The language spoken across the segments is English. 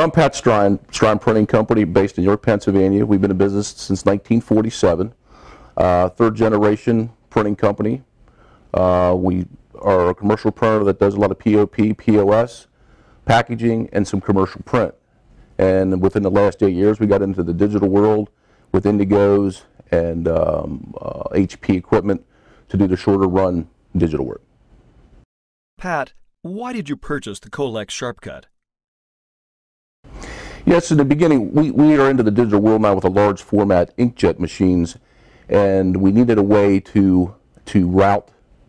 I'm Pat Strine, Strine Printing Company, based in York, Pennsylvania. We've been in business since 1947. Third generation printing company. We are a commercial printer that does a lot of POP, POS, packaging, and some commercial print. And within the last 8 years, we got into the digital world with Indigos and HP equipment to do the shorter run digital work. Pat, why did you purchase the Colex SharpCut? Yes, in the beginning, we are into the digital world now with a large format inkjet machines, and we needed a way to route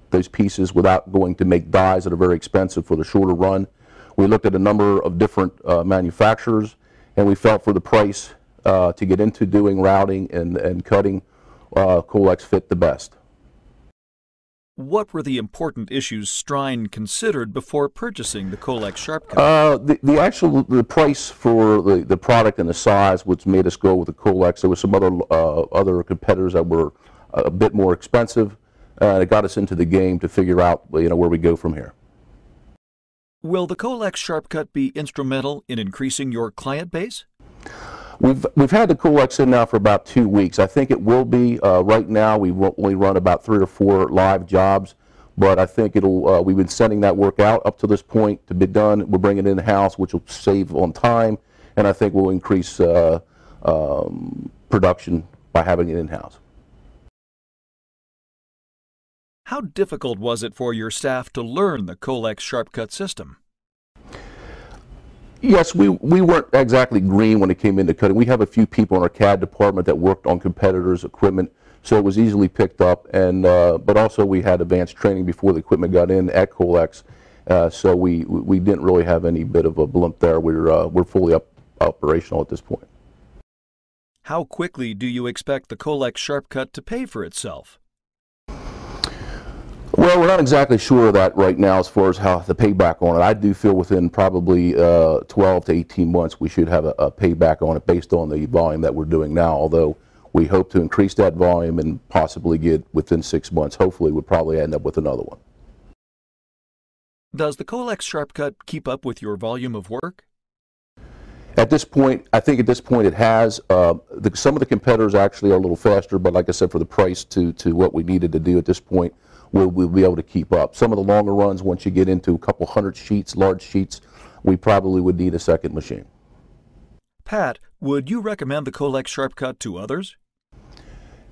those pieces without going to make dies that are very expensive for the shorter run. We looked at a number of different manufacturers, and we felt for the price to get into doing routing and cutting, Colex fit the best. What were the important issues Strine considered before purchasing the Colex SharpCut? The price for the product and the size, which made us go with the Colex. There were some other competitors that were a bit more expensive, and it got us into the game to figure out, you know, where we go from here. Will the Colex SharpCut be instrumental in increasing your client base? We've had the Colex in now for about 2 weeks. I think it will be, right now we will only run about 3 or 4 live jobs, but I think it'll, we've been sending that work out up to this point to be done. We'll bring it in-house, which will save on time, and I think we'll increase production by having it in-house. How difficult was it for your staff to learn the Colex SharpCut system? Yes, we weren't exactly green when it came into cutting. We have a few people in our CAD department that worked on competitors' equipment, so it was easily picked up. And but also we had advanced training before the equipment got in at Colex, so we didn't really have any bit of a blimp there. We're fully operational at this point. How quickly do you expect the Colex SharpCut to pay for itself? Well, we're not exactly sure of that right now as far as how the payback on it. I do feel within probably 12 to 18 months we should have a payback on it based on the volume that we're doing now, although we hope to increase that volume and possibly get within 6 months. Hopefully we'll probably end up with another one. Does the Colex SharpCut keep up with your volume of work? At this point, I think at this point it has. Some of the competitors actually are a little faster, but like I said, for the price to what we needed to do at this point, we'll be able to keep up. Some of the longer runs, once you get into a couple hundred sheets, large sheets, we probably would need a second machine. Pat, would you recommend the Colex SharpCut to others?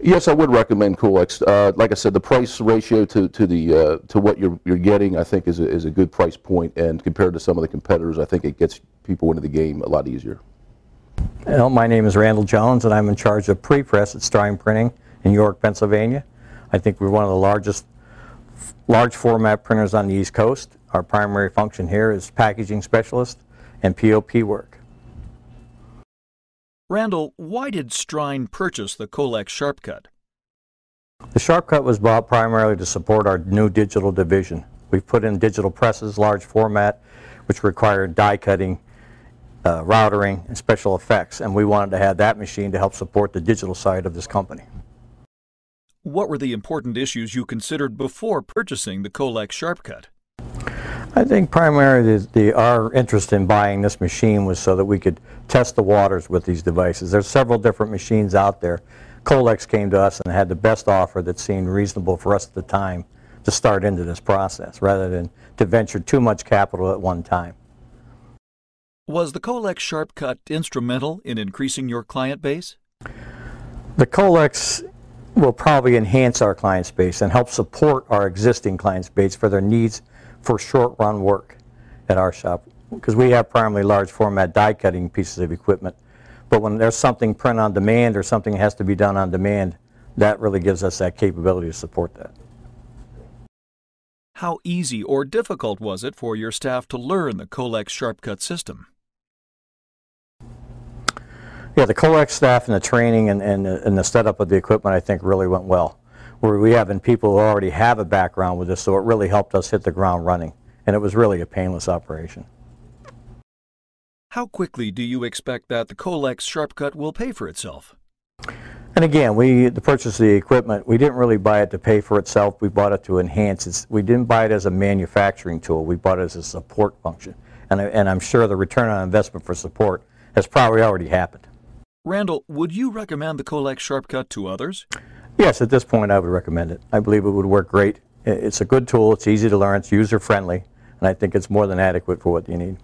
Yes, I would recommend Colex. Like I said, the price ratio to what you're getting, I think, is a good price point, and compared to some of the competitors, I think it gets people into the game a lot easier. Well, my name is Randall Jones, and I'm in charge of pre-press at Strine Printing in York, Pennsylvania. I think we're one of the largest large format printers on the East Coast. Our primary function here is packaging specialist and POP work. Randall, why did Strine purchase the Colex SharpCut? The SharpCut was bought primarily to support our new digital division. We've put in digital presses, large format, which require die cutting, routering, and special effects, and we wanted to have that machine to help support the digital side of this company. What were the important issues you considered before purchasing the Colex SharpCut? I think primarily our interest in buying this machine was so that we could test the waters with these devices. There's several different machines out there. Colex came to us and had the best offer that seemed reasonable for us at the time to start into this process, rather than to venture too much capital at one time. Was the Colex SharpCut instrumental in increasing your client base? The Colex will probably enhance our client base and help support our existing client base for their needs for short-run work at our shop, because we have primarily large format die-cutting pieces of equipment, but when there's something print on demand or something has to be done on demand, that really gives us that capability to support that. How easy or difficult was it for your staff to learn the Colex SharpCut system? Yeah, the Colex staff and the training and the setup of the equipment, I think, really went well. We have people who already have a background with this, so it really helped us hit the ground running, and it was really a painless operation. How quickly do you expect that the Colex SharpCut will pay for itself? And again, the purchase of the equipment, we didn't really buy it to pay for itself. We bought it to enhance it. We didn't buy it as a manufacturing tool. We bought it as a support function. and I'm sure the return on investment for support has probably already happened. Randall, would you recommend the Colex SharpCut to others? Yes, at this point I would recommend it. I believe it would work great. It's a good tool, it's easy to learn, it's user-friendly, and I think it's more than adequate for what you need.